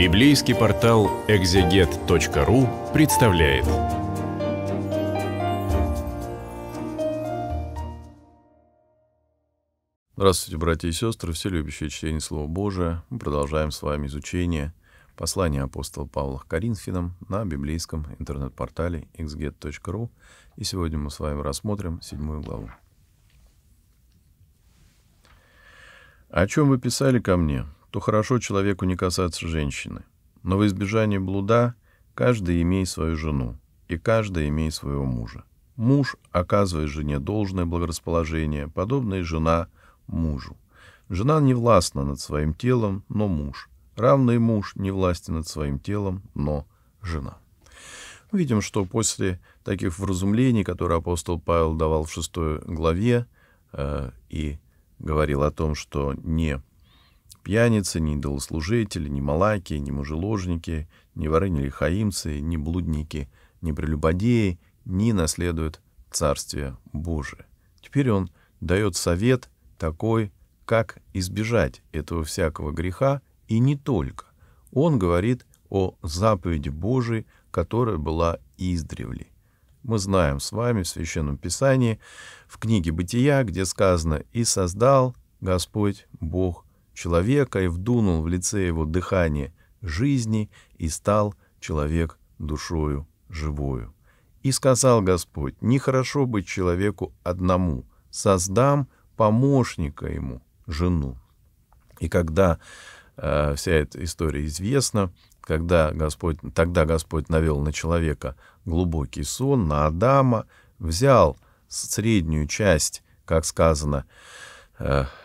Библейский портал экзегет.ру представляет. Здравствуйте, братья и сестры, все любящие чтение Слова Божия. Мы продолжаем с вами изучение послания апостола Павла к Коринфянам на библейском интернет-портале экзегет.ру. И сегодня мы с вами рассмотрим 7 главу. «О чем вы писали ко мне, то хорошо человеку не касаться женщины. Но во избежание блуда каждый имей свою жену, и каждый имей своего мужа. Муж, оказывая жене должное благорасположение, подобно и жена мужу. Жена не властна над своим телом, но муж. Равный муж не властен над своим телом, но жена». Мы видим, что после таких вразумлений, которые апостол Павел давал в 6 главе, и говорил о том, что не пьяницы, ни идолослужители, ни малаки, ни мужеложники, ни воры, ни лихаимцы, ни блудники, ни прелюбодеи не наследуют Царствие Божие. Теперь он дает совет такой, как избежать этого всякого греха, и не только. Он говорит о заповеди Божией, которая была издревле. Мы знаем с вами в Священном Писании, в книге Бытия, где сказано: «И создал Господь Бог человека, и вдунул в лице его дыхание жизни, и стал человек душою живою. И сказал Господь: нехорошо быть человеку одному, создам помощника ему, жену». И когда вся эта история известна, тогда Господь навел на человека глубокий сон, на Адама, взял среднюю часть, как сказано,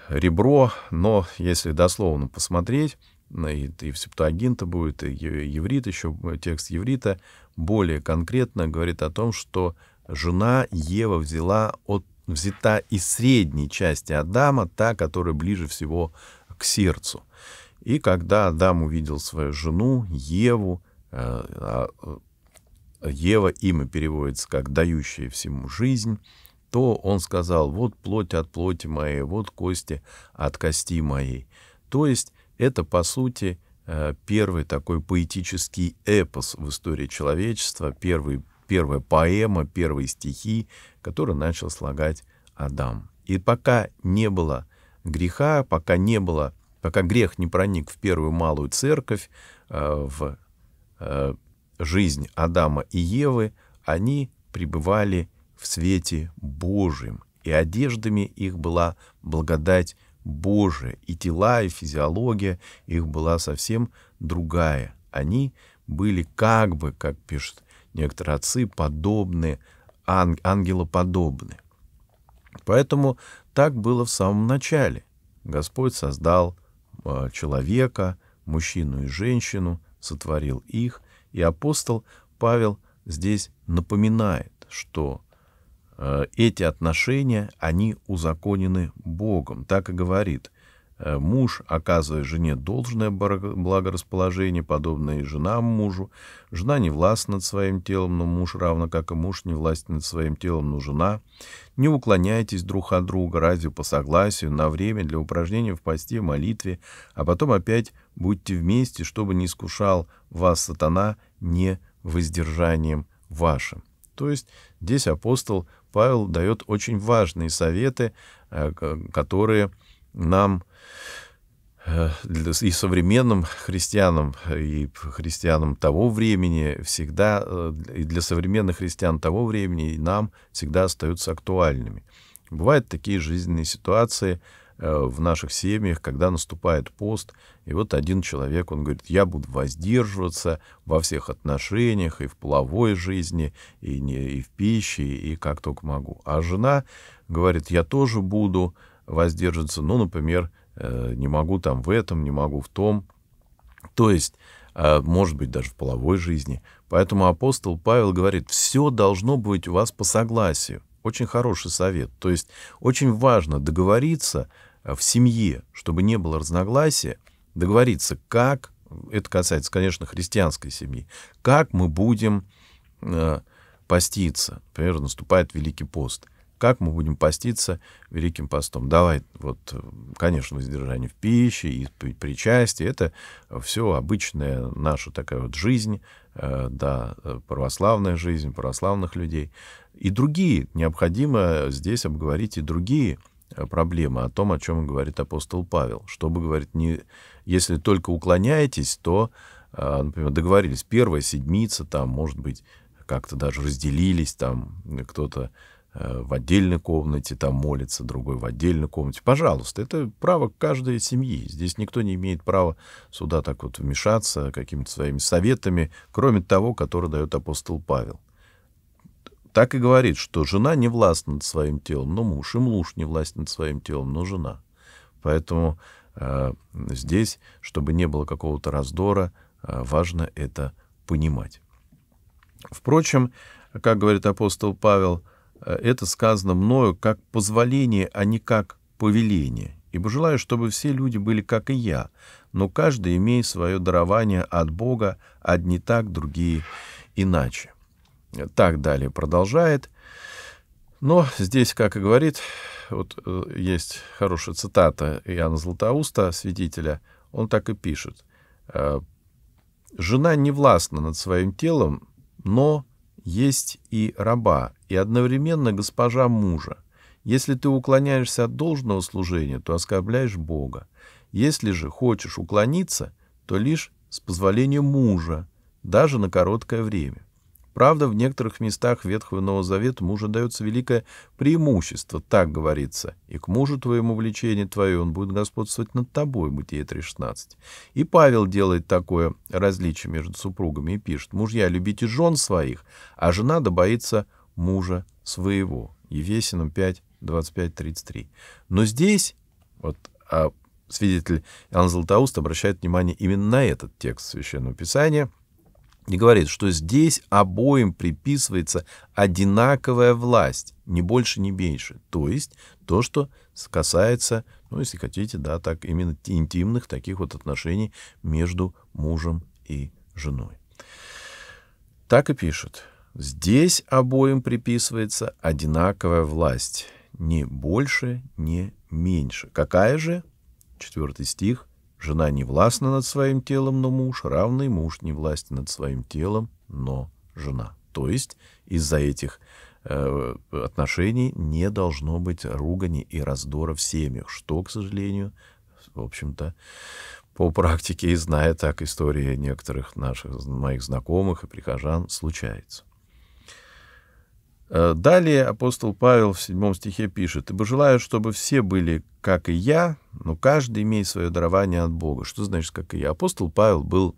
ребро, но если дословно посмотреть, и в Септуагинта будет, и еврит, еще текст еврита более конкретно говорит о том, что жена Ева взята из средней части Адама, та, которая ближе всего к сердцу. И когда Адам увидел свою жену Еву, Ева имя переводится как «дающая всему жизнь», то он сказал: «Вот плоть от плоти моей, вот кости от кости моей». То есть это, по сути, первый такой поэтический эпос в истории человечества, первая поэма, первые стихи, которые начал слагать Адам. И пока не было греха, пока грех не проник в первую малую церковь, в жизнь Адама и Евы, они пребывали в свете Божьем, и одеждами их была благодать Божия, и тела, и физиология их была совсем другая. Они были как пишут некоторые отцы, подобны, ангелоподобны. Поэтому так было в самом начале. Господь создал человека, мужчину и женщину, сотворил их. И апостол Павел здесь напоминает, что эти отношения, они узаконены Богом. Так и говорит: муж, оказывая жене должное благорасположение, подобное и жена мужу. Жена не властна над своим телом, но муж, равно как и муж, не властен над своим телом, но жена. Не уклоняйтесь друг от друга, разве по согласию, на время для упражнения в посте, молитве, а потом опять будьте вместе, чтобы не искушал вас сатана невоздержанием вашим. То есть здесь апостол Павел дает очень важные советы, которые нам и современным христианам, и христианам того времени всегда, и для современных христиан того времени, и нам всегда остаются актуальными. Бывают такие жизненные ситуации в наших семьях, когда наступает пост, и вот один человек, он говорит: я буду воздерживаться во всех отношениях, и в половой жизни, и в пище, и как только могу. А жена говорит: я тоже буду воздерживаться, ну, например, не могу там в этом, не могу в том, то есть, может быть, даже в половой жизни. Поэтому апостол Павел говорит: все должно быть у вас по согласию. Очень хороший совет. То есть очень важно договориться в семье, чтобы не было разногласия, договориться, как, это касается, конечно, христианской семьи, как мы будем поститься. Например, наступает Великий пост. Как мы будем поститься Великим постом? Давай, вот, конечно, воздержание в пище, исповедь, причастие. Это все обычная наша такая вот жизнь, да, православная жизнь, православных людей. И другие, необходимо здесь обговорить и другие проблемы, о том, о чем говорит апостол Павел. Чтобы, говорит, не, если только уклоняетесь, то, например, договорились, первая седмица, там, может быть, как-то даже разделились, там, кто-то в отдельной комнате, там молится, другой в отдельной комнате. Пожалуйста, это право каждой семьи. Здесь никто не имеет права сюда так вот вмешаться какими-то своими советами, кроме того, который дает апостол Павел. Так и говорит, что жена не власть над своим телом, но муж, и муж не власть над своим телом, но жена. Поэтому здесь, чтобы не было какого-то раздора, важно это понимать. Впрочем, как говорит апостол Павел, это сказано мною как позволение, а не как повеление. Ибо желаю, чтобы все люди были, как и я, но каждый имеет свое дарование от Бога, одни так, другие иначе. Так далее продолжает. Но здесь, как и говорит, вот есть хорошая цитата Иоанна Златоуста, святителя, он так и пишет. «Жена не властна над своим телом, но есть и раба, и одновременно госпожа мужа. Если ты уклоняешься от должного служения, то оскорбляешь Бога. Если же хочешь уклониться, то лишь с позволения мужа, даже на короткое время. Правда, в некоторых местах Ветхого и Нового Завета мужу дается великое преимущество, так говорится. И к мужу твоему влечение твое, он будет господствовать над тобой, Бытие 3.16. И Павел делает такое различие между супругами и пишет: мужья, любите жен своих, а жена да боится мужа своего. Ефесянам 5.25.33. Но здесь, вот, свидетель Иоанн Златоуст обращает внимание именно на этот текст Священного Писания, и говорит, что здесь обоим приписывается одинаковая власть, ни больше, ни меньше. То есть то, что касается, ну, если хотите, да, так именно интимных таких вот отношений между мужем и женой. Так и пишет. Здесь обоим приписывается одинаковая власть, ни больше, ни меньше. Какая же? 4 стих. Жена не властна над своим телом, но муж, равный муж не властен над своим телом, но жена. То есть из-за этих отношений не должно быть ругани и раздора в семьях, что, к сожалению, в общем-то, по практике, и зная так истории некоторых моих знакомых и прихожан, случается. Далее апостол Павел в 7 стихе пишет: «Ибо желаю, чтобы все были, как и я, но каждый имеет свое дарование от Бога». Что значит «как и я»? Апостол Павел был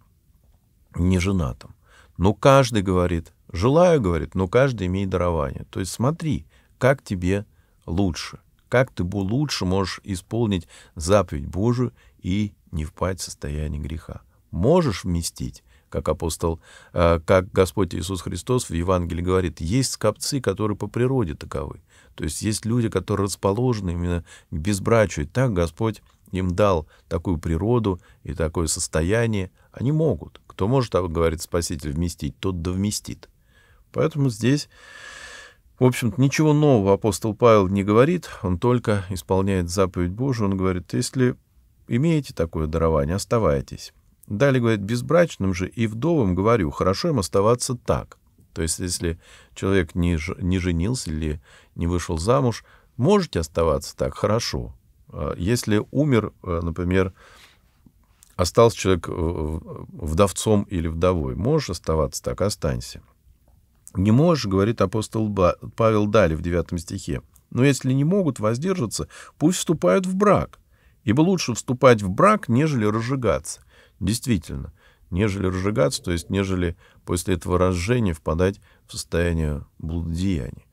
не женатым. Но каждый говорит, желаю, говорит, но каждый имеет дарование. То есть смотри, как тебе лучше, как ты лучше можешь исполнить заповедь Божию и не впасть в состояние греха. Можешь вместить, как Господь Иисус Христос в Евангелии говорит, есть скопцы, которые по природе таковы. То есть есть люди, которые расположены именно к безбрачию. И так Господь им дал такую природу и такое состояние. Они могут. Кто может, говорит Спаситель, вместить, тот да вместит. Поэтому здесь, в общем-то, ничего нового апостол Павел не говорит. Он только исполняет заповедь Божию. Он говорит, если имеете такое дарование, оставайтесь. Далее, говорит, безбрачным же и вдовам говорю, хорошо им оставаться так. То есть, если человек не женился или не вышел замуж, можете оставаться так, хорошо. Если умер, например, остался человек вдовцом или вдовой, можешь оставаться так, останься. Не можешь, говорит апостол Павел далее в 9 стихе, но если не могут воздержаться, пусть вступают в брак, ибо лучше вступать в брак, нежели разжигаться. Действительно, нежели разжигаться, то есть нежели после этого разжения впадать в состояние блудодеяния.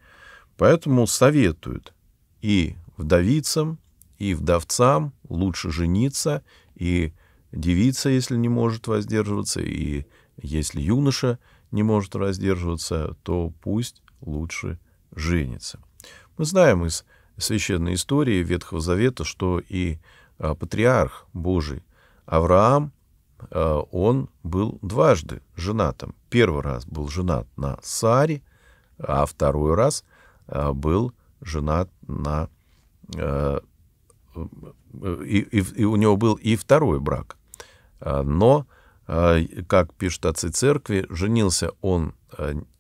Поэтому советуют и вдовицам, и вдовцам лучше жениться, и девица, если не может воздерживаться, и если юноша не может воздерживаться, то пусть лучше женится. Мы знаем из священной истории Ветхого Завета, что и патриарх Божий Авраам, он был дважды женатым. Первый раз был женат на Саре, а второй раз был женат на... И у него был и второй брак. Но, как пишет отцы церкви, женился он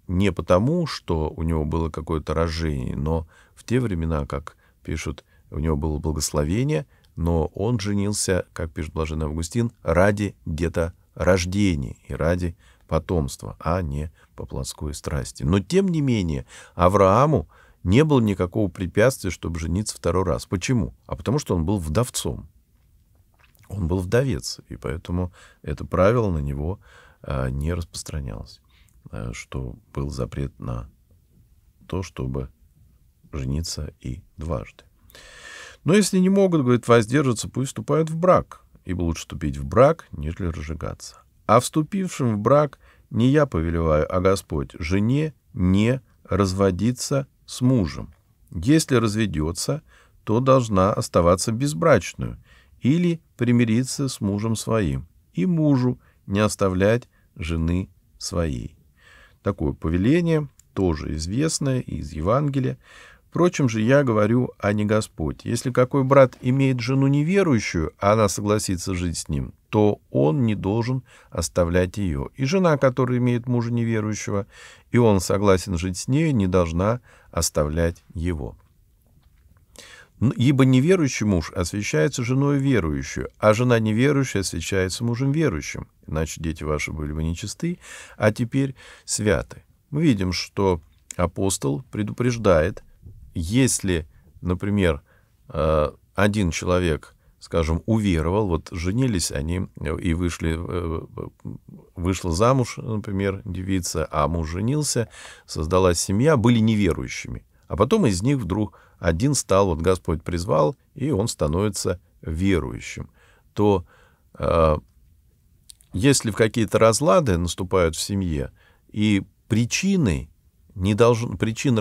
не потому, что у него было какое-то рожение, но в те времена, как пишут, у него было благословение, но он женился, как пишет Блаженный Августин, ради деторождения и ради потомства, а не по плотской страсти. Но, тем не менее, Аврааму не было никакого препятствия, чтобы жениться второй раз. Почему? А потому что он был вдовцом. Он был вдовец, и поэтому это правило на него не распространялось, что был запрет на то, чтобы жениться и дважды. Но если не могут, говорит, воздержаться, пусть вступают в брак, ибо лучше вступить в брак, нежели разжигаться. А вступившим в брак не я повелеваю, а Господь, жене не разводиться с мужем. Если разведется, то должна оставаться безбрачную или примириться с мужем своим, и мужу не оставлять жены своей. Такое повеление тоже известное из Евангелия. Впрочем же, я говорю, а не Господь. Если какой брат имеет жену неверующую, а она согласится жить с ним, то он не должен оставлять ее. И жена, которая имеет мужа неверующего, и он согласен жить с нею, не должна оставлять его. Ибо неверующий муж освящается женой верующую, а жена неверующая освящается мужем верующим. Иначе дети ваши были бы нечисты, а теперь святы. Мы видим, что апостол предупреждает, если, например, один человек, скажем, уверовал, вот женились они и вышла замуж, например, девица, а муж женился, создалась семья, были неверующими. А потом из них вдруг один стал, вот Господь призвал, и он становится верующим. То если в какие-то разлады наступают в семье, и причиной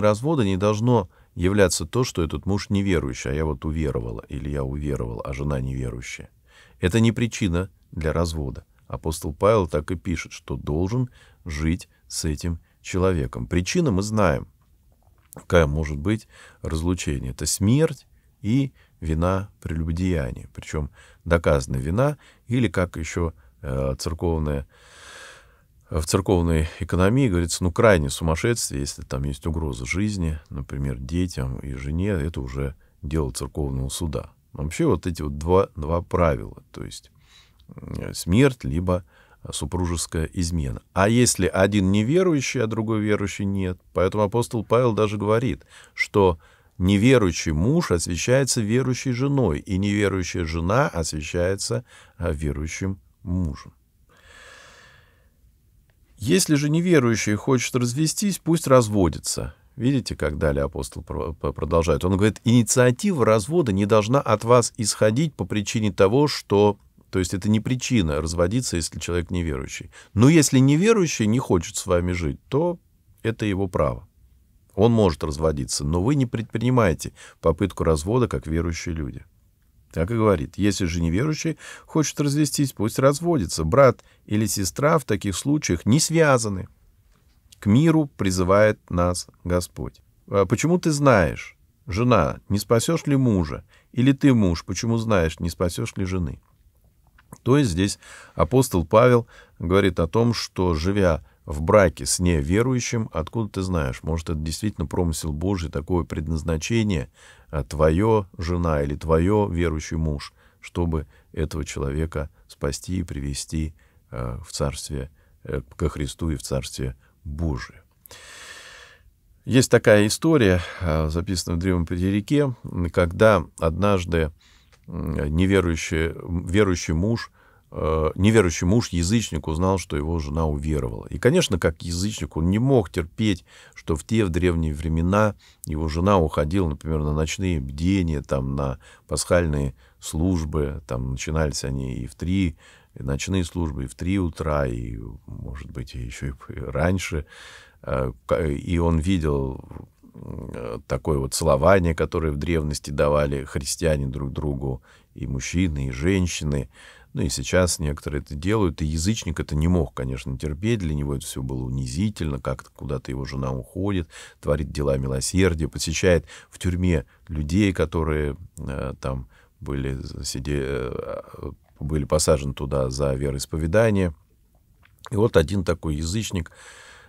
развода не должно являться то, что этот муж неверующий, а я вот уверовала, или я уверовал, а жена неверующая. Это не причина для развода. Апостол Павел так и пишет, что должен жить с этим человеком. Причина мы знаем, какая может быть разлучение. Это смерть и вина прелюбодеяния. Причем доказана вина, или, как еще в церковной экономии говорится, ну, крайне сумасшествие, если там есть угроза жизни, например, детям и жене, это уже дело церковного суда. Но вообще вот эти вот два правила, то есть смерть, либо супружеская измена. А если один неверующий, а другой верующий нет, поэтому апостол Павел даже говорит, что неверующий муж освящается верующей женой, и неверующая жена освящается верующим мужем. Если же неверующий хочет развестись, пусть разводится. Видите, как далее апостол продолжает. Он говорит, инициатива развода не должна от вас исходить по причине того, что... То есть это не причина разводиться, если человек неверующий. Но если неверующий не хочет с вами жить, то это его право. Он может разводиться, но вы не предпринимаете попытку развода, как верующие люди. Так и говорит, если же неверующий хочет развестись, пусть разводится. Брат или сестра в таких случаях не связаны. К миру призывает нас Господь. Почему ты знаешь, жена, не спасешь ли мужа? Или ты, муж, почему знаешь, не спасешь ли жены? То есть здесь апостол Павел говорит о том, что, живя в браке с неверующим, откуда ты знаешь, может, это действительно промысел Божий, такое предназначение, твое жена или твое верующий муж, чтобы этого человека спасти и привести в царствие, ко Христу и в царствие Божие. Есть такая история, записанная в Древнем Петерике, когда однажды неверующий муж, язычник, узнал, что его жена уверовала. И, конечно, как язычник, он не мог терпеть, что в древние времена его жена уходила, например, на ночные бдения, там, на пасхальные службы. Там начинались они и в 3, и ночные службы, и в 3 утра, и, может быть, еще и раньше. И он видел такое вот целование, которое в древности давали христиане друг другу, и мужчины, и женщины. Ну и сейчас некоторые это делают, и язычник это не мог, конечно, терпеть, для него это все было унизительно, как-то куда-то его жена уходит, творит дела милосердия, посещает в тюрьме людей, которые там были посажены туда за вероисповедание. И вот один такой язычник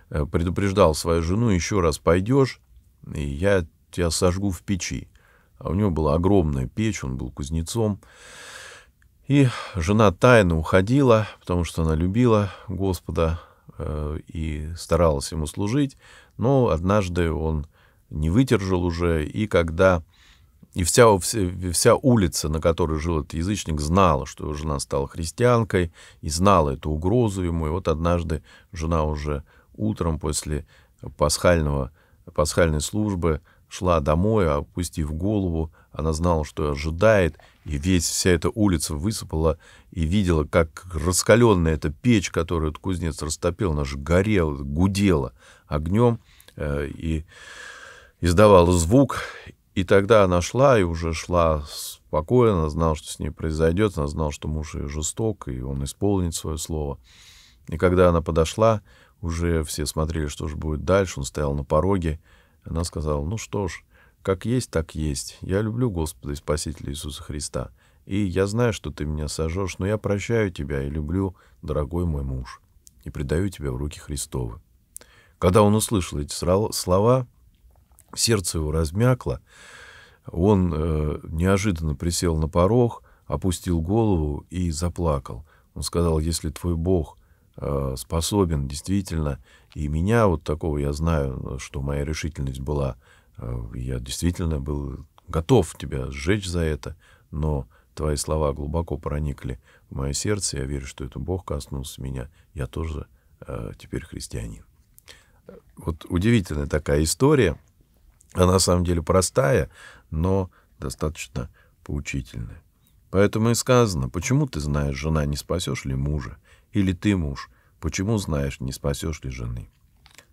предупреждал свою жену: еще раз пойдешь, и я тебя сожгу в печи. А у него была огромная печь, он был кузнецом. И жена тайно уходила, потому что она любила Господа и старалась ему служить. Но однажды он не выдержал уже, и когда... И вся улица, на которой жил этот язычник, знала, что его жена стала христианкой, и знала эту угрозу ему. И вот однажды жена уже утром после пасхальной службы шла домой, опустив голову, она знала, что ожидает, и вся эта улица высыпала, и видела, как раскаленная эта печь, которую этот кузнец растопил, она же горела, гудела огнем и издавала звук. И тогда она шла, и уже шла спокойно, она знала, что с ней произойдет, она знала, что муж ее жесток, и он исполнит свое слово. И когда она подошла, уже все смотрели, что же будет дальше, он стоял на пороге. Она сказала: ну что ж, как есть, так есть. Я люблю Господа и Спасителя Иисуса Христа, и я знаю, что ты меня сожжешь, но я прощаю тебя и люблю, дорогой мой муж, и предаю тебя в руки Христовы. Когда он услышал эти слова, сердце его размякло, он неожиданно присел на порог, опустил голову и заплакал. Он сказал: если твой Бог способен действительно, и меня вот такого, я знаю, что моя решительность была, я действительно был готов тебя сжечь за это, но твои слова глубоко проникли в мое сердце, я верю, что это Бог коснулся меня, я тоже теперь христианин. Вот удивительная такая история. Она на самом деле простая, но достаточно поучительная. Поэтому и сказано: почему ты знаешь, жена, не спасешь ли мужа? Или ты, муж, почему знаешь, не спасешь ли жены?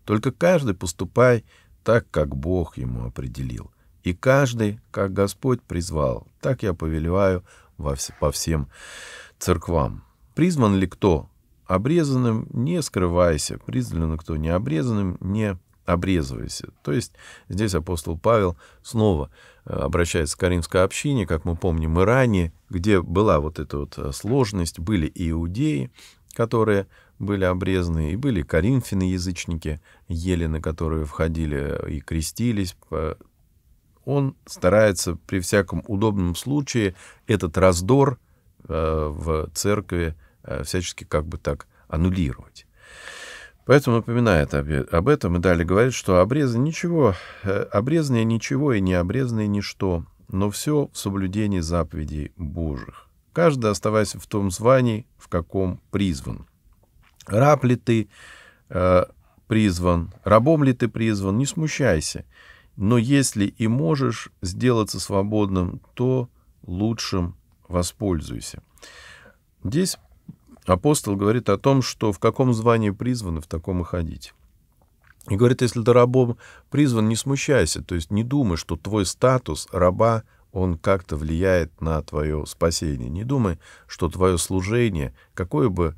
Только каждый поступай так, как Бог ему определил. И каждый, как Господь призвал, так я повелеваю по всем церквам. Призван ли кто обрезанным, не скрывайся. Призван ли кто не обрезанным, не обрезывайся. То есть здесь апостол Павел снова обращается к коринфской общине, как мы помним, и ранее, где была вот эта вот сложность, были и иудеи, которые были обрезаны, и были коринфяне, язычники, елены, которые входили и крестились. Он старается при всяком удобном случае этот раздор в церкви всячески как бы так аннулировать. Поэтому напоминает об этом и далее говорит, что обрезанное ничего и не обрезанное ничто, но все в соблюдении заповедей Божьих. Каждый оставайся в том звании, в каком призван. Раб ли ты призван, рабом ли ты призван, не смущайся. Но если и можешь сделаться свободным, то лучшим воспользуйся. Здесь апостол говорит о том, что в каком звании призваны, в таком и ходите. И говорит: если ты рабом призван, не смущайся, то есть не думай, что твой статус раба, он как-то влияет на твое спасение. Не думай, что твое служение, какую бы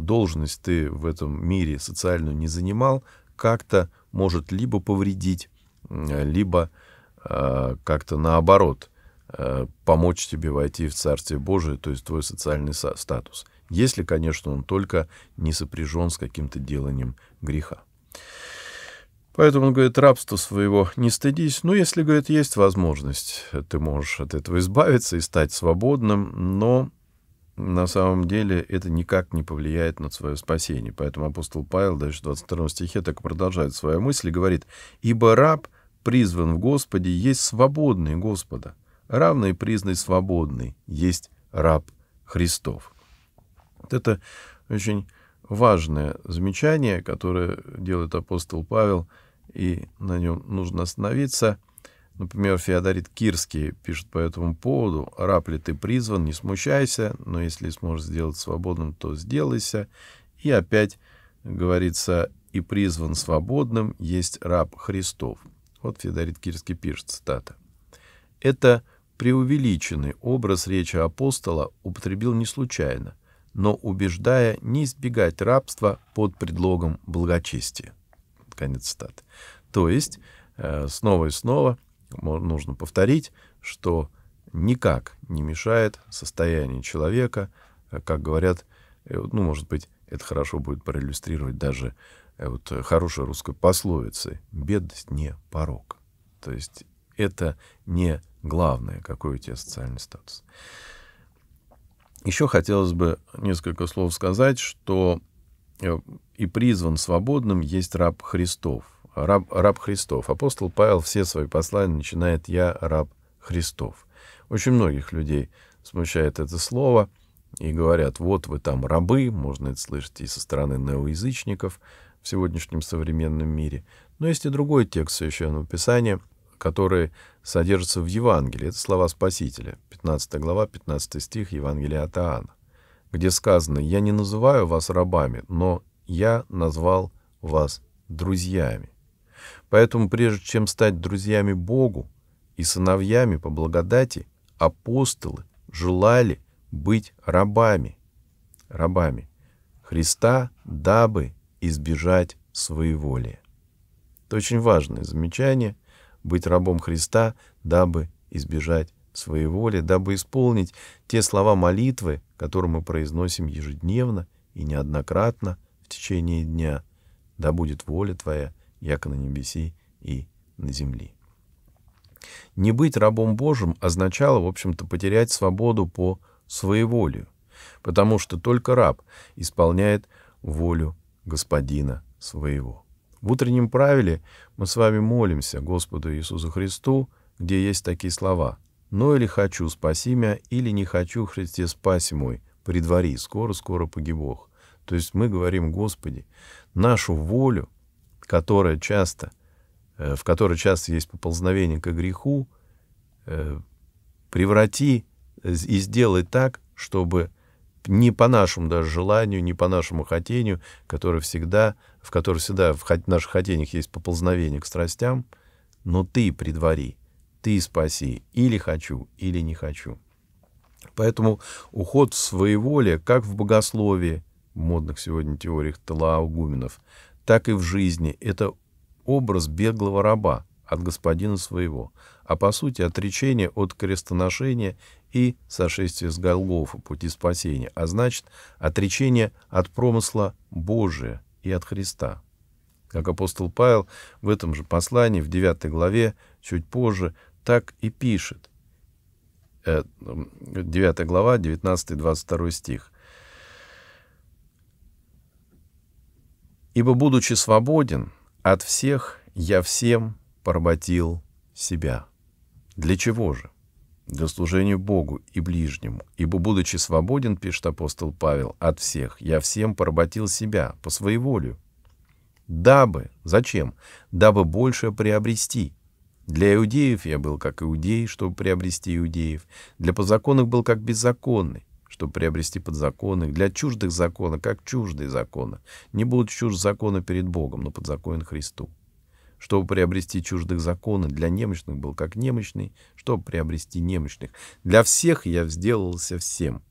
должность ты в этом мире социальную не занимал, как-то может либо повредить, либо как-то наоборот помочь тебе войти в Царствие Божие, то есть твой социальный статус. Если, конечно, он только не сопряжен с каким-то деланием греха. Поэтому он говорит: рабство своего не стыдись. Но если, говорит, есть возможность, ты можешь от этого избавиться и стать свободным, но на самом деле это никак не повлияет на свое спасение. Поэтому апостол Павел дальше в 22 стихе так продолжает свою мысль и говорит: «Ибо раб призван в Господе есть свободный Господа, равный признай свободный есть раб Христов». Это очень важное замечание, которое делает апостол Павел, и на нем нужно остановиться. Например, Феодорит Кирский пишет по этому поводу: «Раб ли ты призван, не смущайся, но если сможешь сделать свободным, то сделайся». И опять говорится: «И призван свободным есть раб Христов». Вот Феодорит Кирский пишет, цитата. «Это преувеличенный образ речи апостола употребил не случайно, но убеждая не избегать рабства под предлогом благочестия. Конец цитаты. То есть снова и снова нужно повторить, что никак не мешает состояние человека, как говорят, ну, может быть, это хорошо будет проиллюстрировать даже вот хорошей русской пословицей: «Бедность не порок». То есть это не главное, какой у тебя социальный статус. Еще хотелось бы несколько слов сказать, что и призван свободным есть раб Христов. Раб Христов. Апостол Павел все свои послания начинает «Я раб Христов». Очень многих людей смущает это слово и говорят: вот вы там рабы, можно это слышать и со стороны неоязычников в сегодняшнем современном мире. Но есть и другой текст Священного Писания, который содержится в Евангелии. Это слова Спасителя, 15 глава, 15 стих Евангелия от Иоанна, где сказано: «Я не называю вас рабами, но я назвал вас друзьями». Поэтому прежде чем стать друзьями Богу и сыновьями по благодати, апостолы желали быть рабами, рабами Христа, дабы избежать своеволия. Это очень важное замечание. Быть рабом Христа, дабы избежать своеволия, дабы исполнить те слова молитвы, которые мы произносим ежедневно и неоднократно в течение дня: «Да будет воля Твоя, яко на небеси и на земли». Не быть рабом Божьим означало, в общем-то, потерять свободу по своеволию, потому что только раб исполняет волю господина своего. В утреннем правиле мы с вами молимся Господу Иисусу Христу, где есть такие слова: «Но или хочу, спаси мя, или не хочу, Христе, спаси мой, предвари, скоро-скоро погибох». То есть мы говорим: «Господи, нашу волю, в которой часто есть поползновение к греху, преврати и сделай так, чтобы не по нашему даже желанию, не по нашему хотению, в которое всегда в наших хотениях есть поползновение к страстям, но Ты предвари, Ты спаси, или хочу, или не хочу». Поэтому уход в своеволие, как в богословии, в модных сегодня теориях талаугуменов, так и в жизни, это образ беглого раба от господина своего, а по сути отречение от крестоношения и сошествие с Голгофы пути спасения, а значит отречение от промысла Божия и от Христа. Как апостол Павел в этом же послании, в 9 главе, чуть позже, так и пишет. 9 глава, 19-22 стих. «Ибо, будучи свободен от всех, я всем поработил себя». Для чего же? Для служения Богу и ближнему. «Ибо, будучи свободен, — пишет апостол Павел, — от всех, я всем поработил себя по своеволию». «Дабы». Зачем? «Дабы больше приобрести. Для иудеев я был как иудей, чтобы приобрести иудеев. Для подзаконных был как беззаконный, чтобы приобрести подзаконных. Для чуждых закона, как чуждые закона. Не будучи чужд закона перед Богом, но подзаконен Христу. Чтобы приобрести чуждых закона, для немощных был как немощный, чтобы приобрести немощных. Для всех я сделался всем,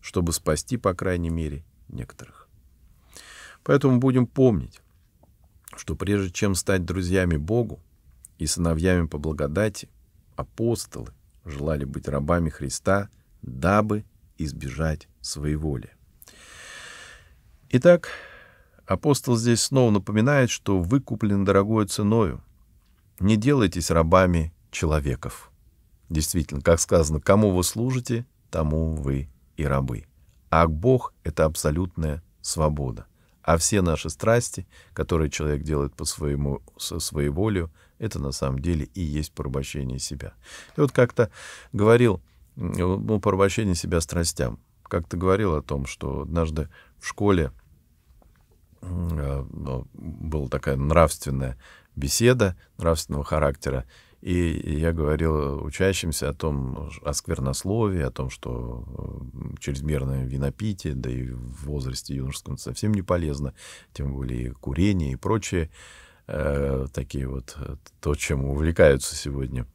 чтобы спасти, по крайней мере, некоторых». Поэтому будем помнить, что прежде чем стать друзьями Богу и сыновьями по благодати, апостолы желали быть рабами Христа, дабы избежать своеволия. Итак, апостол здесь снова напоминает, что выкуплен дорогою ценою. Не делайтесь рабами человеков. Действительно, как сказано, кому вы служите, тому вы и рабы. А Бог — это абсолютная свобода. А все наши страсти, которые человек делает со своей волей, это на самом деле и есть порабощение себя. И вот как-то говорил, ну, порабощение себя страстям. Как-то говорил о том, что однажды в школе была такая нравственная беседа нравственного характера, и я говорил учащимся о сквернословии, о том, что чрезмерное винопитие, да и в возрасте юношеском совсем не полезно, тем более и курение и прочее, такие вот, то, чем увлекаются сегодня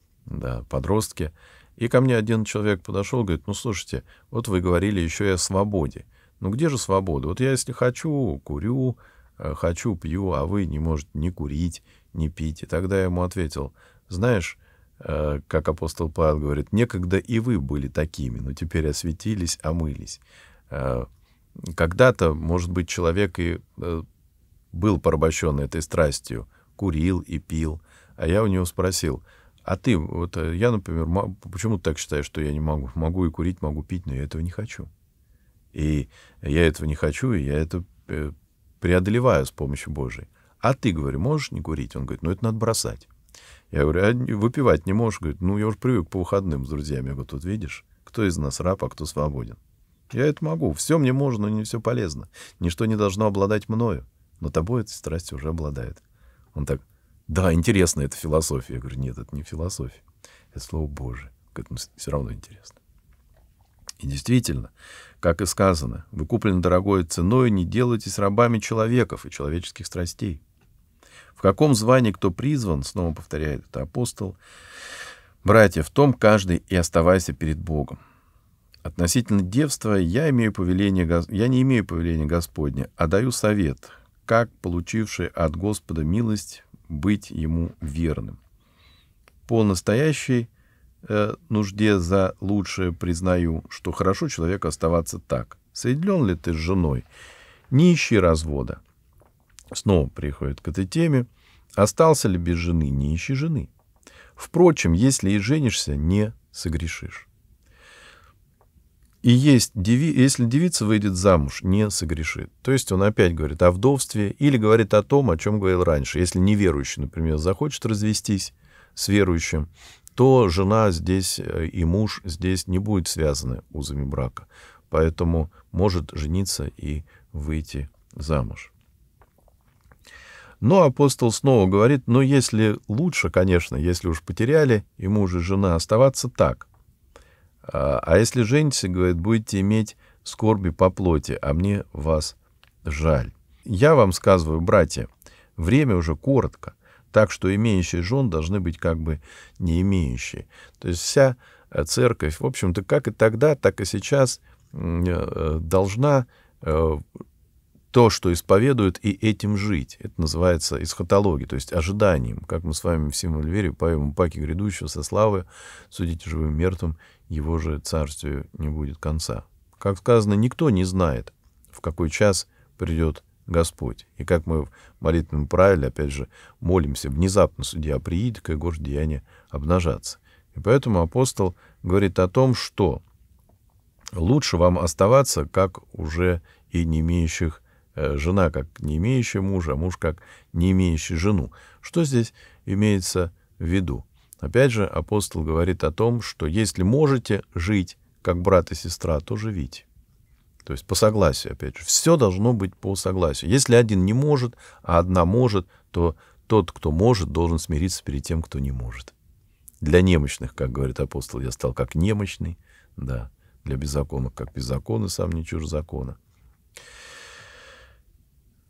подростки, И ко мне один человек подошел, говорит, ну, слушайте, вот вы говорили еще и о свободе. Ну, где же свобода? Вот я, если хочу, курю, хочу, пью, а вы не можете ни курить, ни пить. И тогда я ему ответил, знаешь, как апостол Павел говорит, некогда и вы были такими, но теперь осветились, омылись. Когда-то, может быть, человек и был порабощен этой страстью, курил и пил. А я у него спросил, а ты, вот я, например, почему ты так считаешь, что я не могу? Могу и курить, могу пить, но я этого не хочу. И я этого не хочу, и я это преодолеваю с помощью Божией. А ты, говорю, можешь не курить? Он говорит, ну это надо бросать. Я говорю, а выпивать не можешь? Говорит, ну я уже привык по выходным с друзьями. Я говорю, тут видишь, кто из нас раб, а кто свободен. Я это могу. Все мне можно, но не все полезно. Ничто не должно обладать мною. Но тобой эта страсть уже обладает. Он так, да, интересно, это философия. Я говорю, нет, это не философия. Это слово Божие. Говорит, ну все равно интересно. И действительно, как и сказано, вы куплены дорогой ценой, не делайтесь рабами человеков и человеческих страстей. В каком звании кто призван, снова повторяет это апостол, братья, в том каждый и оставайся перед Богом. Относительно девства я не имею повеления Господня, а даю совет, как, получивший от Господа милость, быть ему верным. По настоящей нужде за лучшее признаю, что хорошо человеку оставаться так. Соединен ли ты с женой? Не ищи развода. Снова приходит к этой теме. Остался ли без жены? Не ищи жены. Впрочем, если и женишься, не согрешишь. И есть, если девица выйдет замуж, не согрешит. То есть он опять говорит о вдовстве или говорит о том, о чем говорил раньше. Если неверующий, например, захочет развестись с верующим, то жена здесь и муж здесь не будут связаны узами брака. Поэтому может жениться и выйти замуж. Но апостол снова говорит, но если лучше, конечно, если уж потеряли и муж и жена, оставаться так. А если женитесь, говорит, будете иметь скорби по плоти, а мне вас жаль. Я вам сказываю, братья, время уже коротко, так что имеющие жен должны быть как бы не имеющие. То есть вся церковь, в общем-то, как и тогда, так и сейчас должна то, что исповедует, и этим жить. Это называется эсхатологией, то есть ожиданием, как мы с вами в символе верим, поем паки грядущего со славы, судите живым мертвым, его же царствию не будет конца. Как сказано, никто не знает, в какой час придет Господь. И как мы в молитвенном правиле, опять же, молимся, внезапно судья приидет, как гор деяния обнажатся. И поэтому апостол говорит о том, что лучше вам оставаться, как уже и не имеющих жена, как не имеющая мужа, а муж, как не имеющий жену. Что здесь имеется в виду? Опять же, апостол говорит о том, что если можете жить как брат и сестра, то живите. То есть по согласию, опять же. Все должно быть по согласию. Если один не может, а одна может, то тот, кто может, должен смириться перед тем, кто не может. Для немощных, как говорит апостол, я стал как немощный, да, для беззаконных, как беззаконный, сам не чужд закона.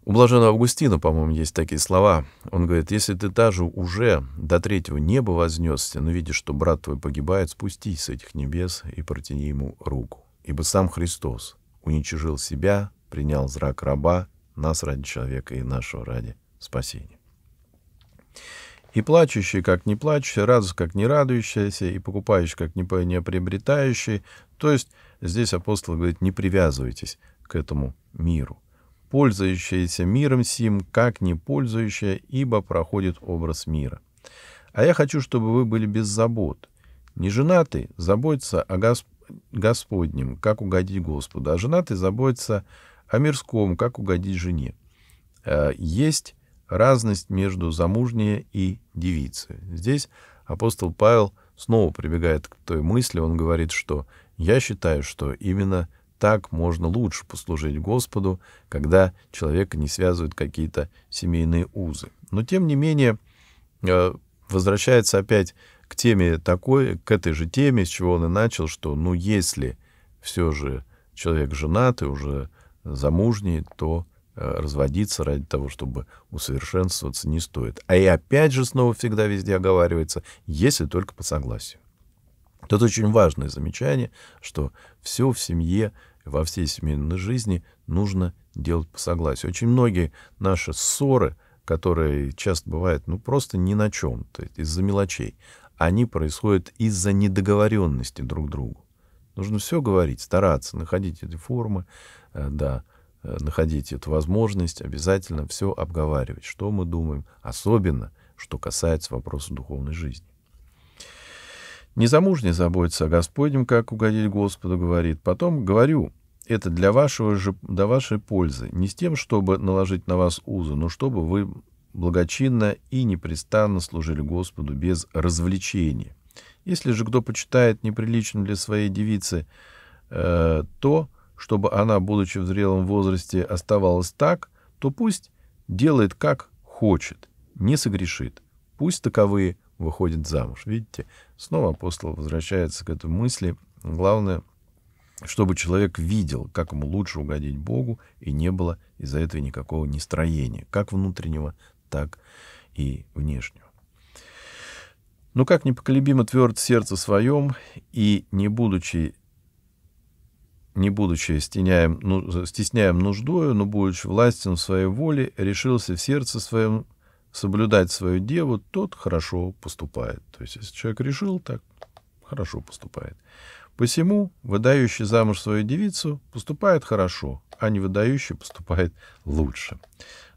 У Блаженного Августина, по-моему, есть такие слова. Он говорит, если ты даже уже до третьего неба вознесся, но видишь, что брат твой погибает, спустись с этих небес и протяни ему руку. Ибо сам Христос уничижил себя, принял зрак раба, нас ради человека и нашего ради спасения. И плачущий, как не плачущий, радующийся, как не радующийся, и покупающий, как не приобретающий. То есть здесь апостол говорит, не привязывайтесь к этому миру. Пользующаяся миром сим, как не пользующая, ибо проходит образ мира. А я хочу, чтобы вы были без забот. Неженатый заботится о Господнем, как угодить Господу, а женатый заботится о мирском, как угодить жене. Есть разность между замужней и девицей. Здесь апостол Павел снова прибегает к той мысли, он говорит, что я считаю, что именно так можно лучше послужить Господу, когда человека не связывают какие-то семейные узы. Но, тем не менее, возвращается опять к теме такой, к этой же теме, с чего он и начал, что, ну, если все же человек женат и уже замужний, то разводиться ради того, чтобы усовершенствоваться, не стоит. А и опять же снова всегда везде оговаривается, если только по согласию. Вот это очень важное замечание, что все в семье, во всей семейной жизни нужно делать по согласию. Очень многие наши ссоры, которые часто бывают, ну, просто ни на чем, то есть из-за мелочей, они происходят из-за недоговоренности друг к другу. Нужно все говорить, стараться, находить эти формы, да, находить эту возможность, обязательно все обговаривать, что мы думаем, особенно, что касается вопроса духовной жизни. Незамужний заботится о Господнем, как угодить Господу, говорит. Потом говорю, это для вашей пользы, не с тем, чтобы наложить на вас узы, но чтобы вы благочинно и непрестанно служили Господу без развлечений. Если же кто почитает неприличным для своей девицы то, чтобы она, будучи в зрелом возрасте, оставалась так, то пусть делает, как хочет, не согрешит. Пусть таковые выходят замуж. Видите, снова апостол возвращается к этой мысли. Главное, чтобы человек видел, как ему лучше угодить Богу, и не было из-за этого никакого нестроения, как внутреннего, так и внешнего. «Но как непоколебимо тверд в сердце своем, и не будучи стесняем нуждою, но будучи властен в своей воле, решился в сердце своем соблюдать свою деву, тот хорошо поступает». То есть, если человек решил, так хорошо поступает. «Посему, выдающий замуж свою девицу, поступает хорошо, а не выдающий поступает лучше.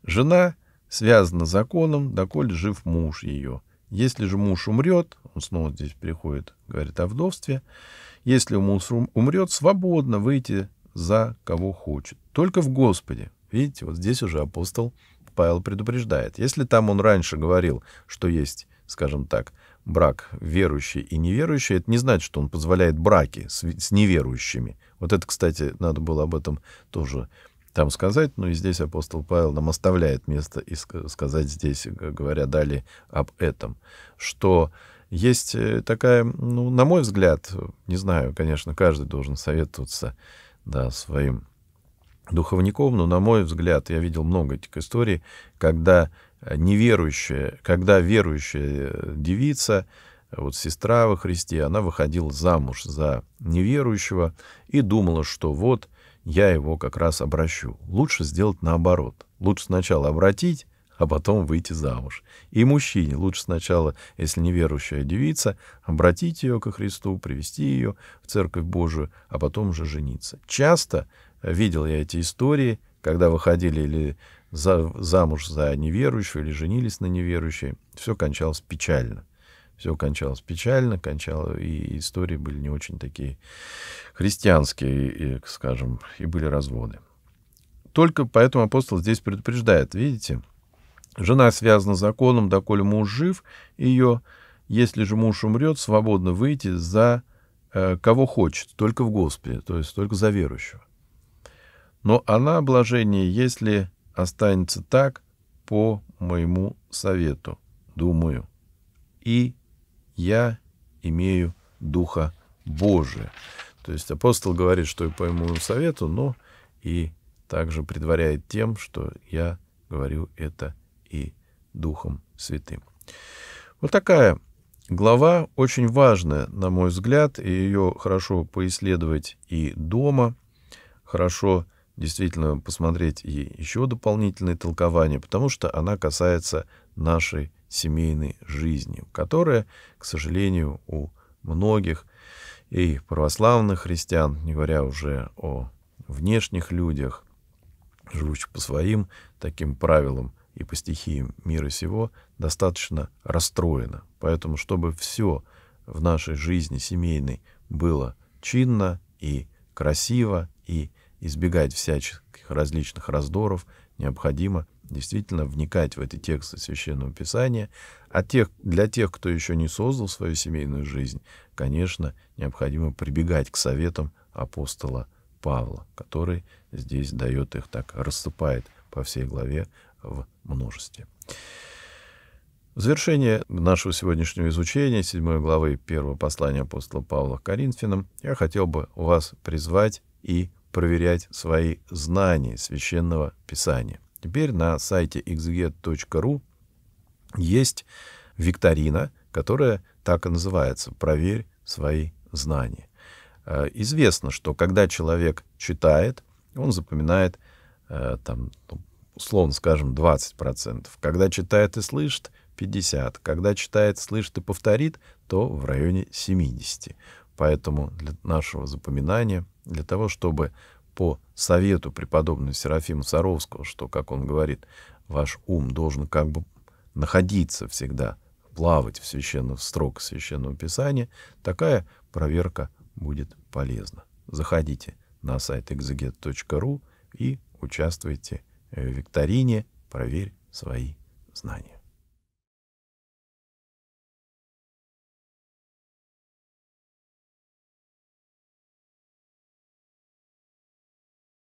Жена связана законом, доколе жив муж ее. Если же муж умрет», он снова здесь переходит, говорит о вдовстве, «если муж умрет, свободно выйти за кого хочет. Только в Господе». Видите, вот здесь уже апостол Павел предупреждает. Если там он раньше говорил, что есть, скажем так, брак верующий и неверующий, это не значит, что он позволяет браки с неверующими. Вот это, кстати, надо было об этом тоже там сказать, но и здесь апостол Павел нам оставляет место и сказать здесь, говоря далее об этом, что есть такая, ну, на мой взгляд, не знаю, конечно, каждый должен советоваться, да, своим духовником, но, на мой взгляд, я видел много этих историй, когда верующая девица, вот сестра во Христе, она выходила замуж за неверующего и думала, что вот я его как раз обращу. Лучше сделать наоборот. Лучше сначала обратить, а потом выйти замуж. И мужчине лучше сначала, если неверующая девица, обратить ее ко Христу, привести ее в Церковь Божию, а потом уже жениться. Часто видел я эти истории, когда выходили или замуж за неверующую, или женились на неверующей. Все кончалось печально. Все кончалось печально, и истории были не очень такие христианские, скажем, и были разводы. Только поэтому апостол здесь предупреждает, видите, жена связана законом, доколе муж жив ее, если же муж умрет, свободно выйти за кого хочет, только в Господе, то есть только за верующего. Но она блажение, если останется так, по моему совету, думаю, и я имею Духа Божия. То есть апостол говорит, что и по моему совету, но и также предваряет тем, что я говорю это и Духом Святым. Вот такая глава, очень важная, на мой взгляд, и ее хорошо поисследовать и дома, хорошо действительно посмотреть и еще дополнительные толкования, потому что она касается нашей семейной жизни, которая, к сожалению, у многих и православных христиан, не говоря уже о внешних людях, живущих по своим таким правилам и по стихиям мира сего, достаточно расстроена. Поэтому, чтобы все в нашей жизни семейной было чинно и красиво, и избегать всяческих различных раздоров, необходимо действительно вникать в эти тексты Священного Писания. А для тех, кто еще не создал свою семейную жизнь, конечно, необходимо прибегать к советам апостола Павла, который здесь дает их, так рассыпает по всей главе в множестве. В завершение нашего сегодняшнего изучения 7 главы 1 послания апостола Павла к Коринфянам я хотел бы вас призвать и проверять свои знания Священного Писания. Теперь на сайте экзегет.ру есть викторина, которая так и называется «Проверь свои знаний. Известно, что когда человек читает, он запоминает, там, условно скажем, 20%. Когда читает и слышит, 50%. Когда читает, слышит и повторит, то в районе 70%. Поэтому для нашего запоминания, для того, чтобы по совету преподобного Серафима Саровского, что, как он говорит, ваш ум должен как бы находиться всегда, плавать в священных строках Священного Писания, такая проверка будет полезна. Заходите на сайт экзегет.ру и участвуйте в викторине «Проверь свои знания».